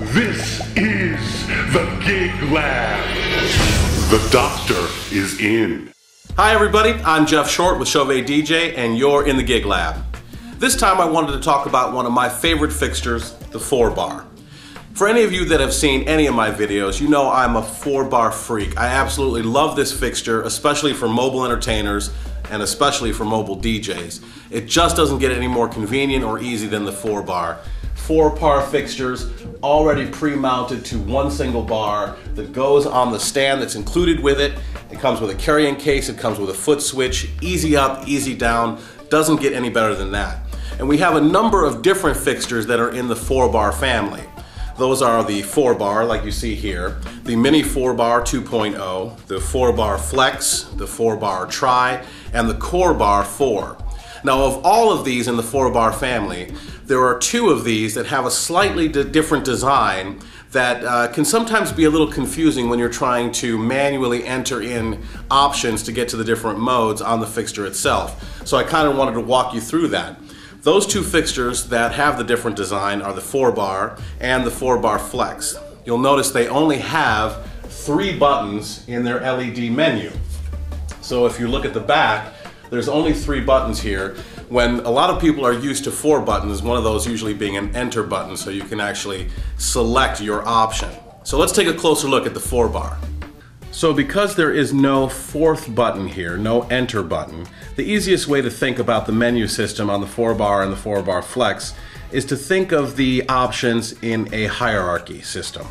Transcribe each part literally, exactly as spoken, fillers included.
This is the Gig Lab. The doctor is in. Hi everybody, I'm Geoff Short with Chauvet D J and you're in the Gig Lab. This time I wanted to talk about one of my favorite fixtures, the four bar. For any of you that have seen any of my videos, you know I'm a four bar freak. I absolutely love this fixture, especially for mobile entertainers and especially for mobile D Js. It just doesn't get any more convenient or easy than the four bar. four bar fixtures already pre-mounted to one single bar that goes on the stand that's included with it. It comes with a carrying case, it comes with a foot switch, easy up, easy down, doesn't get any better than that. And we have a number of different fixtures that are in the four bar family. Those are the four bar, like you see here, the Mini four bar two point oh, the four bar Flex, the four bar Tri, and the Core Bar four. Now, of all of these in the four bar family, there are two of these that have a slightly different design that uh, can sometimes be a little confusing when you're trying to manually enter in options to get to the different modes on the fixture itself. So I kind of wanted to walk you through that. Those two fixtures that have the different design are the four bar and the four bar Flex. You'll notice they only have three buttons in their L E D menu. So if you look at the back, there's only three buttons here, when a lot of people are used to four buttons, one of those usually being an enter button, so you can actually select your option. So let's take a closer look at the four bar. So because there is no fourth button here, no enter button, the easiest way to think about the menu system on the four bar and the four bar Flex is to think of the options in a hierarchy system,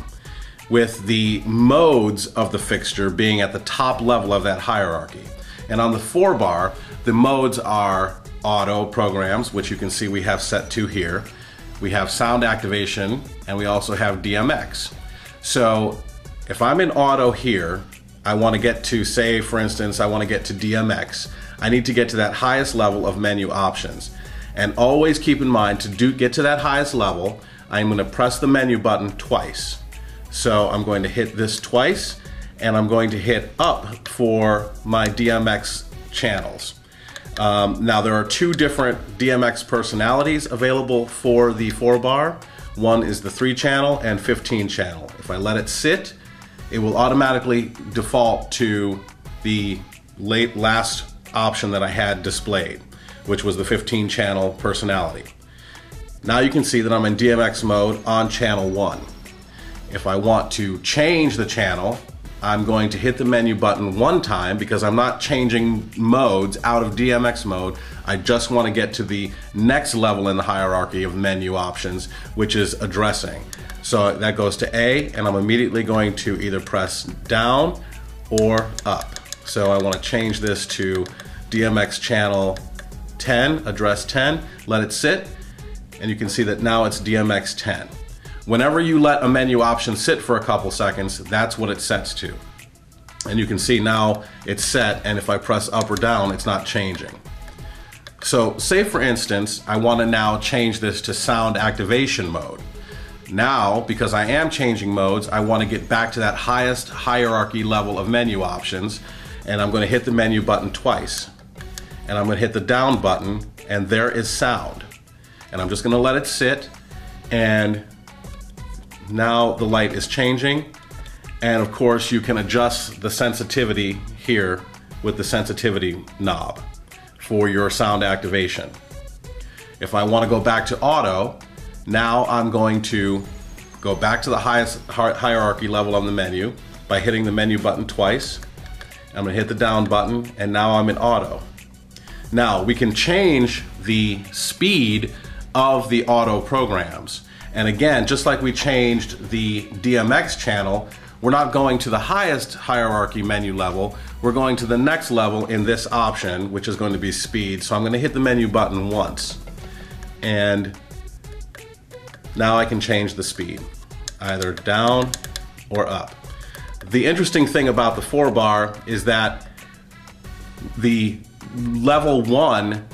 with the modes of the fixture being at the top level of that hierarchy. And on the four bar, the modes are auto programs, which you can see we have set to here. We have sound activation, and we also have D M X. So if I'm in auto here, I want to get to, say, for instance, I want to get to D M X. I need to get to that highest level of menu options. And always keep in mind, to do get to that highest level, I'm going to press the menu button twice. So I'm going to hit this twice, and I'm going to hit up for my D M X channels. Um, now there are two different D M X personalities available for the four bar. One is the three channel and fifteen channel. If I let it sit, it will automatically default to the late last option that I had displayed, which was the fifteen channel personality. Now you can see that I'm in D M X mode on channel one. If I want to change the channel, I'm going to hit the menu button one time because I'm not changing modes out of D M X mode. I just want to get to the next level in the hierarchy of menu options, which is addressing. So that goes to A, and I'm immediately going to either press down or up. So I want to change this to D M X channel ten, address ten, let it sit, and you can see that now it's D M X ten. Whenever you let a menu option sit for a couple seconds, that's what it sets to. And you can see now it's set, and if I press up or down, it's not changing. So say for instance, I want to now change this to sound activation mode. Now, because I am changing modes, I want to get back to that highest hierarchy level of menu options, and I'm going to hit the menu button twice. And I'm going to hit the down button, and there is sound. And I'm just going to let it sit, and now the light is changing, and of course you can adjust the sensitivity here with the sensitivity knob for your sound activation. If I want to go back to auto, now I'm going to go back to the highest hierarchy level on the menu by hitting the menu button twice. I'm going to hit the down button, and now I'm in auto. Now we can change the speed of the auto programs. And again, just like we changed the D M X channel, we're not going to the highest hierarchy menu level, we're going to the next level in this option, which is going to be speed. So I'm going to hit the menu button once, and now I can change the speed, either down or up. The interesting thing about the four bar is that the level one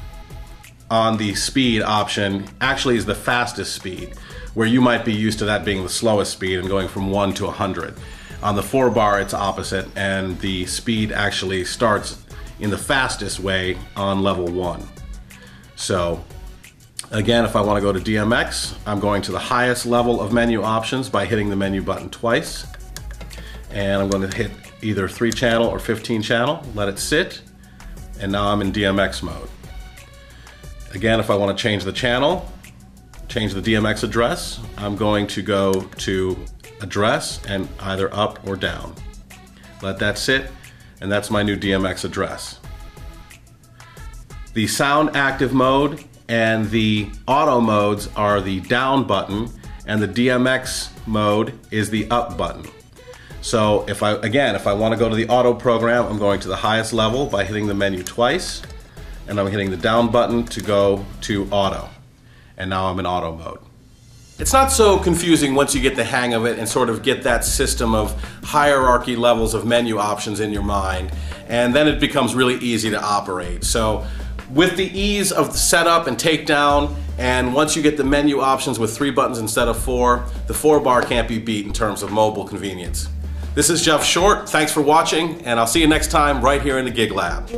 on the speed option actually is the fastest speed, where you might be used to that being the slowest speed and going from one to one hundred. On the four bar, it's opposite, and the speed actually starts in the fastest way on level one. So Again, if I want to go to D M X, I'm going to the highest level of menu options by hitting the menu button twice. And I'm going to hit either three channel or fifteen channel, let it sit, and now I'm in D M X mode. Again, if I want to change the channel, change the D M X address, I'm going to go to address and either up or down. Let that sit, and that's my new D M X address. The sound active mode and the auto modes are the down button, and the D M X mode is the up button. So if I, again, if I want to go to the auto program, I'm going to the highest level by hitting the menu twice, and I'm hitting the down button to go to auto. And now I'm in auto mode. It's not so confusing once you get the hang of it and sort of get that system of hierarchy levels of menu options in your mind, and then it becomes really easy to operate. So with the ease of the setup and takedown, and once you get the menu options with three buttons instead of four, the four bar can't be beat in terms of mobile convenience. This is Geoff Short, thanks for watching, and I'll see you next time right here in the Gig Lab.